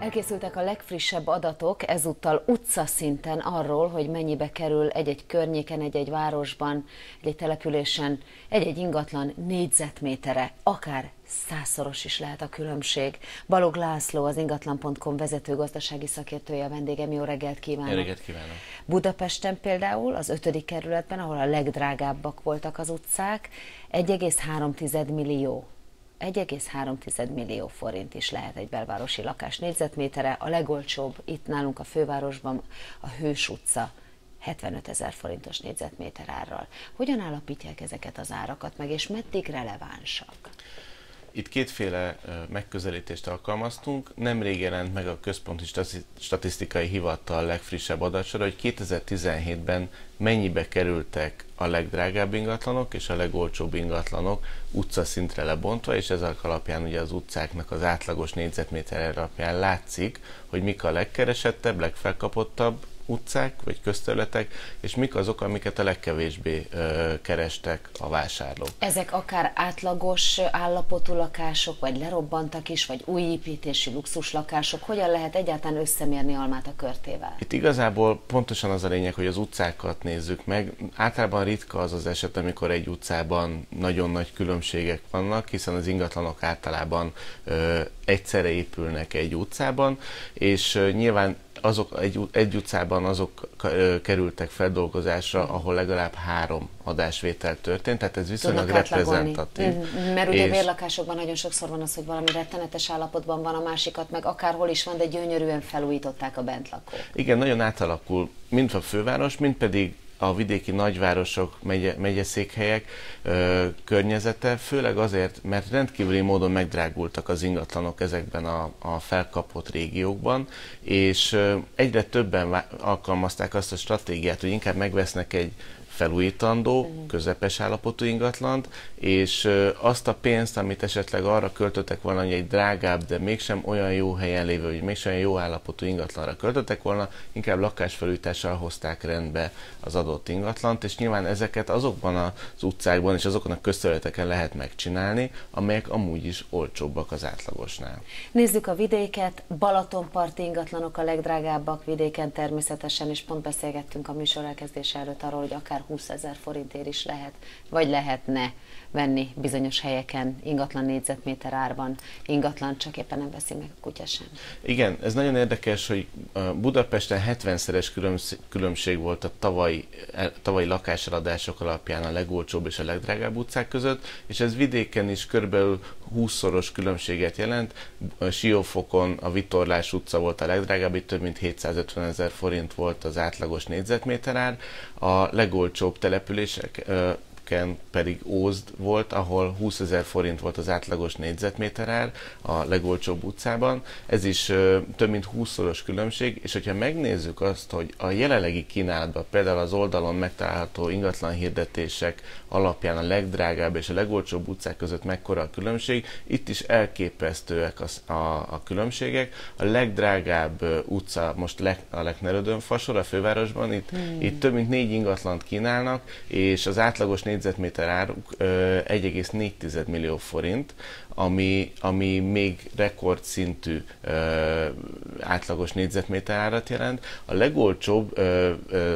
Elkészültek a legfrissebb adatok, ezúttal utcaszinten arról, hogy mennyibe kerül egy-egy környéken, egy-egy városban, egy-egy településen, egy-egy ingatlan négyzetmétere, akár százszoros is lehet a különbség. Balogh László, az ingatlan.com vezető gazdasági szakértője a vendégem. Jó reggelt kívánok! Jó reggelt kívánok! Budapesten például, az 5. kerületben, ahol a legdrágábbak voltak az utcák, 1,3 millió forint is lehet egy belvárosi lakás négyzetmétere. A legolcsóbb itt nálunk a fővárosban a Hős utca 75 000 forintos négyzetméter árral. Hogyan állapítják ezeket az árakat meg, és meddig relevánsak? Itt kétféle megközelítést alkalmaztunk. Nemrég jelent meg a Központi Statisztikai Hivatal legfrissebb adatsora, hogy 2017-ben mennyibe kerültek a legdrágább ingatlanok és a legolcsóbb ingatlanok utcaszintre lebontva, és ezek alapján ugye az utcáknak az átlagos négyzetméter alapján látszik, hogy mik a legkeresettebb, legfelkapottabb utcák vagy közterületek, és mik azok, amiket a legkevésbé kerestek a vásárlók. Ezek akár átlagos állapotú lakások, vagy lerobbantak is, vagy új építésű luxus lakások. Hogyan lehet egyáltalán összemérni almát a körtével? Itt igazából pontosan az a lényeg, hogy az utcákat nézzük meg. Általában ritka az az eset, amikor egy utcában nagyon nagy különbségek vannak, hiszen az ingatlanok általában egyszerre épülnek egy utcában, és nyilván azok egy utcában azok kerültek feldolgozásra, ahol legalább 3 adásvétel történt, tehát ez viszonylag reprezentatív. Mert ugye bérlakásokban nagyon sokszor van az, hogy valami rettenetes állapotban van, a másikat meg akárhol is van, de gyönyörűen felújították a bentlakók. Igen, nagyon átalakul mind a főváros, mind pedig a vidéki nagyvárosok, megyeszékhelyek környezete, főleg azért, mert rendkívüli módon megdrágultak az ingatlanok ezekben a felkapott régiókban, és egyre többen alkalmazták azt a stratégiát, hogy inkább megvesznek egy felújítandó, közepes állapotú ingatlant, és azt a pénzt, amit esetleg arra költöttek volna, hogy egy drágább, de mégsem olyan jó helyen lévő, vagy mégsem olyan jó állapotú ingatlanra költöttek volna, inkább lakásfelújítással hozták rendbe az adott ingatlant, és nyilván ezeket azokban az utcákban és azokon a közterületeken lehet megcsinálni, amelyek amúgy is olcsóbbak az átlagosnál. Nézzük a vidéket, Balatonparti ingatlanok a legdrágábbak vidéken természetesen, és pont beszélgettünk a műsor elkezdése előtt arról, hogy akár 20 000 forintért is lehet, vagy lehetne venni bizonyos helyeken ingatlan négyzetméter árban ingatlan, csak éppen nem veszi meg a kutya sem. Igen, ez nagyon érdekes, hogy Budapesten 70-szeres különbség volt a tavalyi lakáseladások alapján a legolcsóbb és a legdrágább utcák között, és ez vidéken is körülbelül 20-szoros különbséget jelent. Siófokon a Vitorlás utca volt a legdrágább, itt több mint 750 000 forint volt az átlagos négyzetméter ár. A legolcsóbb települések pedig Ózd volt, ahol 20 000 forint volt az átlagos négyzetméter ár a legolcsóbb utcában. Ez is több mint 20-szoros különbség, és hogyha megnézzük azt, hogy a jelenlegi kínálatban, például az oldalon megtalálható ingatlan hirdetések alapján a legdrágább és a legolcsóbb utcák között mekkora a különbség, itt is elképesztőek a különbségek. A legdrágább utca most a Lechner Ödön fasora a fővárosban, itt több mint 4 ingatlant kínálnak, és az átlagos négyzetméter áruk 1,4 millió forint, ami még rekordszintű átlagos négyzetméter árat jelent. A legolcsóbb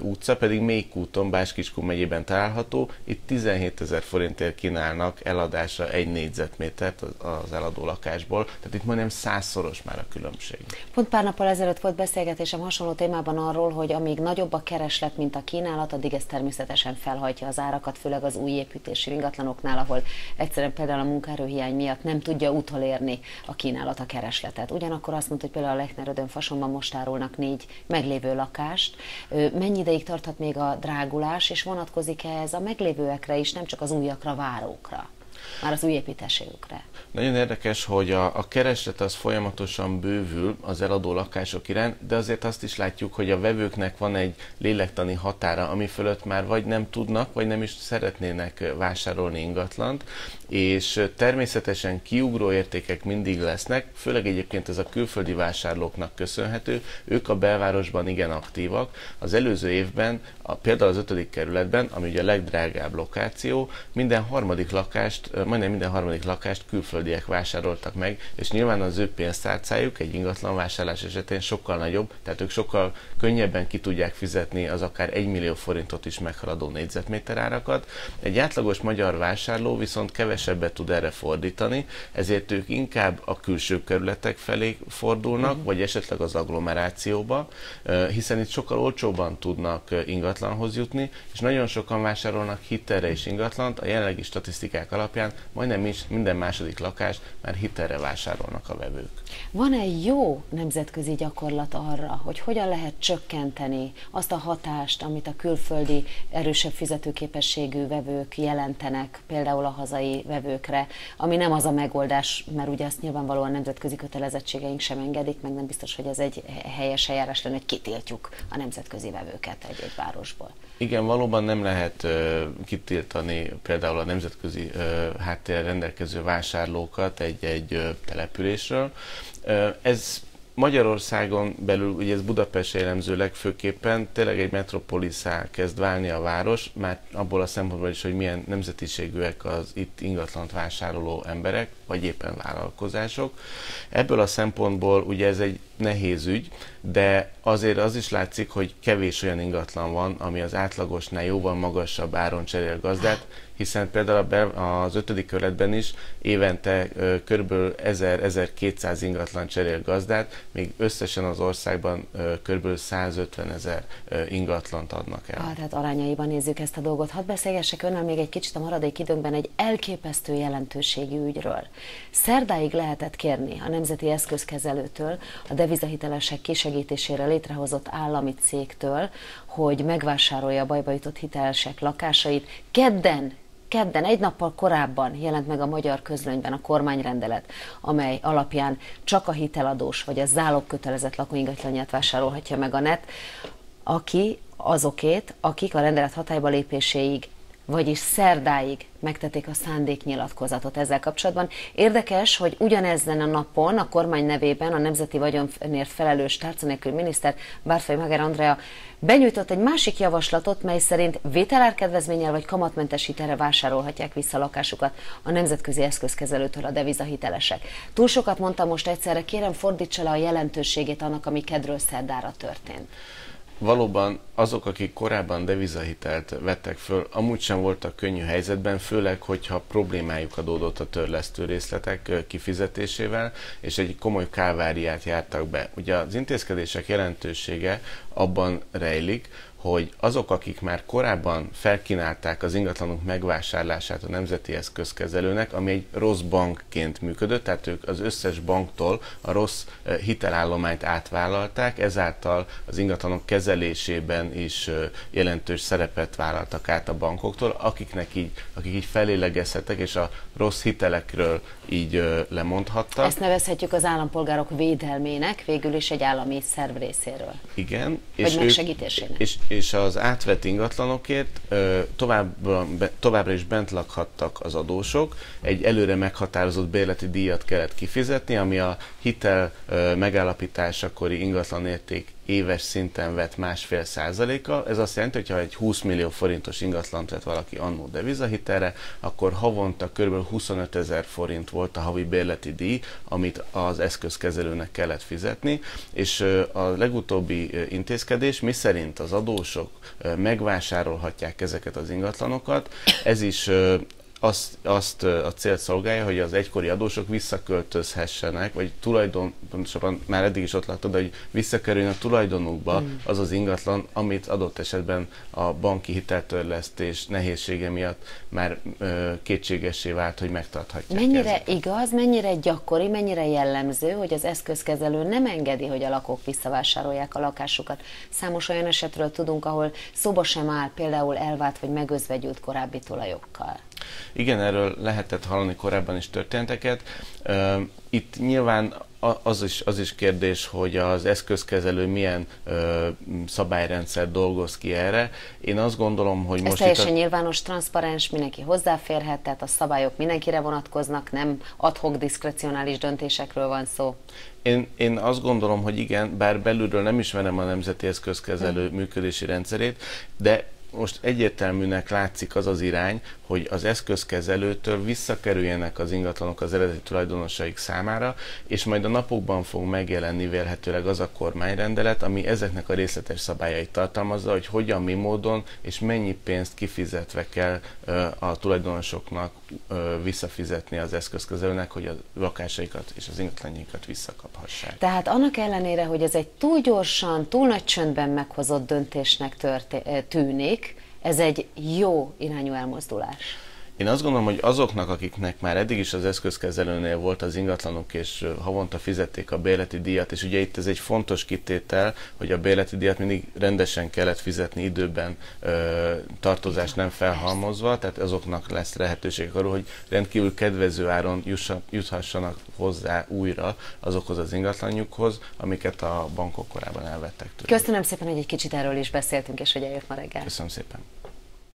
utca pedig Mélyúton, Bács-Kiskun megyében található, itt 17 000 forintért kínálnak eladásra egy négyzetmétert az eladó lakásból, tehát itt majdnem 100-szoros már a különbség. Pont pár nappal ezelőtt volt beszélgetésem hasonló témában arról, hogy amíg nagyobb a kereslet, mint a kínálat, addig ez természetesen felhajtja az árakat, főleg az új építésű ingatlanoknál, ahol egyszerűen például a munkaerőhiány miatt nem tudja utolérni a kínálat a keresletet. Ugyanakkor azt mondta, hogy például a Lechner Ödön fasonban most árulnak 4 meglévő lakást. Mennyi ideig tarthat még a drágulás, és vonatkozik ez a meglévőekre is, nem csak az újakra, várókra? Már az új építésekre. Nagyon érdekes, hogy a kereslet az folyamatosan bővül az eladó lakások iránt, de azért azt is látjuk, hogy a vevőknek van egy lélektani határa, ami fölött már vagy nem tudnak, vagy nem is szeretnének vásárolni ingatlant, és természetesen kiugró értékek mindig lesznek, főleg egyébként ez a külföldi vásárlóknak köszönhető, ők a belvárosban igen aktívak. Az előző évben, például az 5. kerületben, ami ugye a legdrágább lokáció, minden harmadik lakást majdnem minden harmadik lakást külföldiek vásároltak meg, és nyilván az ő pénztárcájuk egy ingatlan vásárlás esetén sokkal nagyobb, tehát ők sokkal könnyebben ki tudják fizetni az akár 1 millió forintot is meghaladó négyzetméter árakat. Egy átlagos magyar vásárló viszont kevesebbet tud erre fordítani, ezért ők inkább a külső kerületek felé fordulnak, vagy esetleg az agglomerációba, hiszen itt sokkal olcsóban tudnak ingatlanhoz jutni, és nagyon sokan vásárolnak hitelre is ingatlant. A jelenlegi statisztikák alapján majdnem is minden második lakást már hitelre vásárolnak a vevők. Van-e jó nemzetközi gyakorlat arra, hogy hogyan lehet csökkenteni azt a hatást, amit a külföldi erősebb fizetőképességű vevők jelentenek, például a hazai vevőkre, ami nem az a megoldás, mert ugye azt nyilvánvalóan nemzetközi kötelezettségeink sem engedik, meg nem biztos, hogy ez egy helyes eljárás lenne, hogy kitiltjuk a nemzetközi vevőket egy-egy városból. Igen, valóban nem lehet kitiltani például a nemzetközi háttérrel rendelkező vásárlókat egy településről. Ez Magyarországon belül, ugye ez Budapest jellemző legfőképpen, tényleg egy metropoliszá kezd válni a város, már abból a szempontból is, hogy milyen nemzetiségűek az itt ingatlant vásároló emberek, vagy éppen vállalkozások. Ebből a szempontból ugye ez egy nehéz ügy, de azért az is látszik, hogy kevés olyan ingatlan van, ami az átlagosnál jóval magasabb áron cserél gazdát, hiszen például az 5. körletben is évente kb. 1000-1200 ingatlan cserél gazdát, még összesen az országban kb. 150 000 ingatlant adnak el. Tehát arányaiban nézzük ezt a dolgot. Hadd beszélgessek önnel még egy kicsit a maradék időnkben egy elképesztő jelentőségű ügyről. Szerdáig lehetett kérni a Nemzeti Eszközkezelőtől, a devizahitelesek kisegítésére létrehozott állami cégtől, hogy megvásárolja a bajba jutott hitelesek lakásait. Kedden, egy nappal korábban jelent meg a Magyar Közlönyben a kormányrendelet, amely alapján csak a hiteladós vagy a zálogkötelezett lakóingatlanját vásárolhatja meg a NET, akik a rendelet hatályba lépéséig, vagyis szerdáig megtették a szándéknyilatkozatot ezzel kapcsolatban. Érdekes, hogy ugyanezen a napon a kormány nevében a nemzeti vagyonért felelős tárcanélküli miniszter, Bártfai-Mag Andrea benyújtott egy másik javaslatot, mely szerint vételárkedvezménnyel vagy kamatmentes hitelre vásárolhatják vissza a lakásukat a nemzetközi eszközkezelőtől a devizahitelesek. Túl sokat mondtam most egyszerre, kérem fordítsa le a jelentőségét annak, ami kedről szerdára történt. Valóban azok, akik korábban devizahitelt vettek föl, amúgy sem voltak könnyű helyzetben, főleg, hogyha problémájuk adódott a törlesztő részletek kifizetésével, és egy komoly káváriát jártak be. Ugye az intézkedések jelentősége abban rejlik, hogy azok, akik már korábban felkínálták az ingatlanok megvásárlását a Nemzeti Eszközkezelőnek, ami egy rossz bankként működött, tehát ők az összes banktól a rossz hitelállományt átvállalták, ezáltal az ingatlanok kezelésében is jelentős szerepet vállaltak át a bankoktól, akik így felélegezhettek, és a rossz hitelekről így lemondhattak. Ezt nevezhetjük az állampolgárok védelmének, végül is egy állami szerv részéről. Igen. Vagy megsegítésének. És az átvett ingatlanokért továbbra is bent lakhattak az adósok, egy előre meghatározott bérleti díjat kellett kifizetni, ami a hitel megállapításakori ingatlanérték éves szinten vett 1,5%-a. Ez azt jelenti, hogy ha egy 20 millió forintos ingatlant vett valaki annó devizahitelre, akkor havonta kb. 25 000 forint volt a havi bérleti díj, amit az eszközkezelőnek kellett fizetni, és a legutóbbi intézkedés, miszerint az adósok megvásárolhatják ezeket az ingatlanokat, ez is azt a célt szolgálja, hogy az egykori adósok visszaköltözhessenek, vagy pontosabban már eddig is ott láttad, hogy visszakerüljön a tulajdonukba az az ingatlan, amit adott esetben a banki hiteltörlesztés nehézsége miatt már kétségessé vált, hogy megtarthatják. Mennyire igaz, mennyire gyakori, mennyire jellemző, hogy az eszközkezelő nem engedi, hogy a lakók visszavásárolják a lakásukat. Számos olyan esetről tudunk, ahol szóba sem áll például elvált vagy megözvegyült korábbi tulajokkal. Igen, erről lehetett hallani korábban is történeteket. Itt nyilván az is kérdés, hogy az eszközkezelő milyen szabályrendszer dolgoz ki erre. Én azt gondolom, hogy most teljesen nyilvános, transzparens, mindenki hozzáférhet, tehát a szabályok mindenkire vonatkoznak, nem ad-hoc diszkrecionális döntésekről van szó. Én azt gondolom, hogy igen, bár belülről nem ismerem a Nemzeti Eszközkezelő működési rendszerét, de most egyértelműnek látszik az az irány, hogy az eszközkezelőtől visszakerüljenek az ingatlanok az eredeti tulajdonosaik számára, és majd a napokban fog megjelenni vélhetőleg az a kormányrendelet, ami ezeknek a részletes szabályait tartalmazza, hogy hogyan, mi módon és mennyi pénzt kifizetve kell a tulajdonosoknak visszafizetni az eszközkezelőnek, hogy a lakásaikat és az ingatlanjaikat visszakaphassák. Tehát annak ellenére, hogy ez egy túl gyorsan, túl nagy csöndben meghozott döntésnek tűnik, ez egy jó irányú elmozdulás. Én azt gondolom, hogy azoknak, akiknek már eddig is az eszközkezelőnél volt az ingatlanuk, és havonta fizették a bérleti díjat, és ugye itt ez egy fontos kitétel, hogy a bérleti díjat mindig rendesen kellett fizetni időben, tartozást nem felhalmozva, tehát azoknak lesz lehetőség arra, hogy rendkívül kedvező áron juthassanak hozzá újra azokhoz az ingatlanjukhoz, amiket a bankok korábban elvettek tőlük. Köszönöm szépen, hogy egy kicsit erről is beszéltünk, és hogy eljött ma reggel. Köszönöm szépen.